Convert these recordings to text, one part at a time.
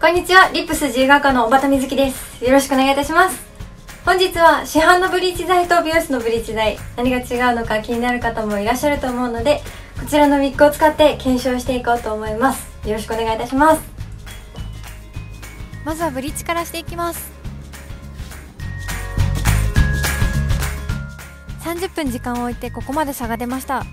こんにちは、リップス自由が丘の小畑瑞希です。よろしくお願いいたします。本日は市販のブリーチ剤と美容室のブリーチ剤、何が違うのか気になる方もいらっしゃると思うので、こちらのウィッグを使って検証していこうと思います。よろしくお願いいたします。まずはブリーチからしていきます。30分時間を置いてここまで差が出ました。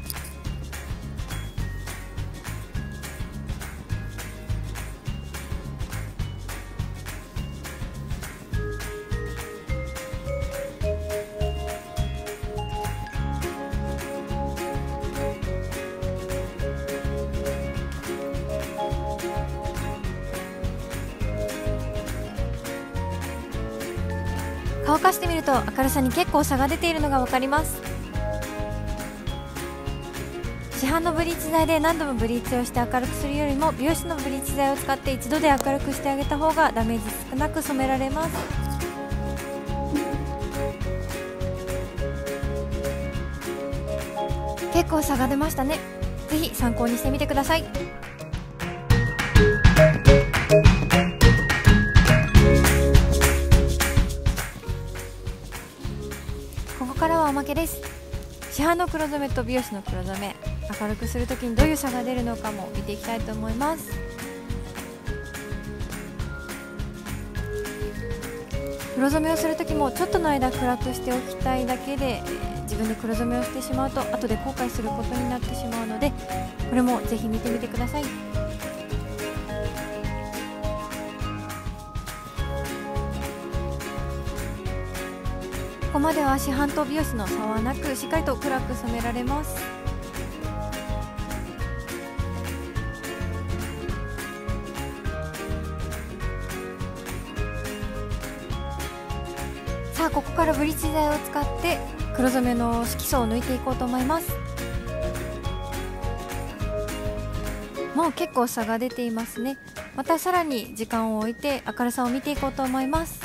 乾かしてみると明るさに結構差が出ているのが分かります。市販のブリーチ剤で何度もブリーチをして明るくするよりも、美容室のブリーチ剤を使って一度で明るくしてあげた方がダメージ少なく染められます。結構差が出ましたね。ぜひ参考にしてみてください。です。市販の黒染めと美容師の黒染め、明るくするときにどういう差が出るのかも見ていきたいと思います。黒染めをするときもちょっとの間暗くしておきたいだけで、自分で黒染めをしてしまうと後で後悔することになってしまうので、これもぜひ見てみてください。ここまでは市販と美容室の差はなく、しっかりと暗く染められます。さあ、ここからブリーチ剤を使って黒染めの色素を抜いていこうと思います。もう結構差が出ていますね。またさらに時間を置いて明るさを見ていこうと思います。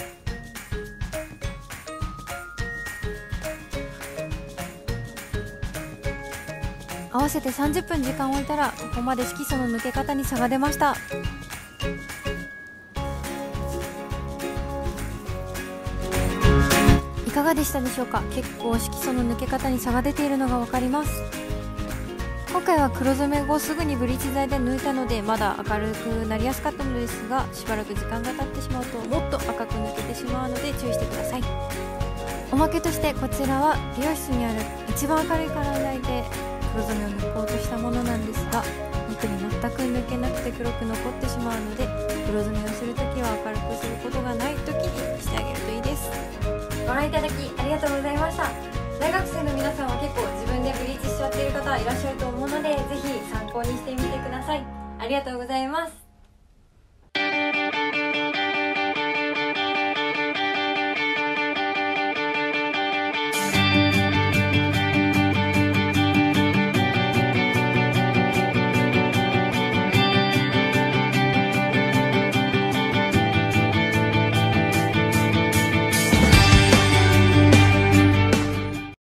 合わせて30分時間を置いたら、ここまで色素の抜け方に差が出ました。いかがでしたでしょうか。結構色素の抜け方に差が出ているのが分かります。今回は黒染め後すぐにブリーチ剤で抜いたので、まだ明るくなりやすかったのですが、しばらく時間が経ってしまうともっと赤く抜けてしまうので注意してください。おまけとしてこちらは美容室にある一番明るいカラー剤で黒染めを抜こうとしたものなんですが、肉に全く抜けなくて黒く残ってしまうので、黒染めをするときは明るくすることがないときにしてあげるといいです。ご覧いただきありがとうございました。大学生の皆さんは結構自分でブリーチしちゃっている方いらっしゃると思うので、ぜひ参考にしてみてください。ありがとうございます。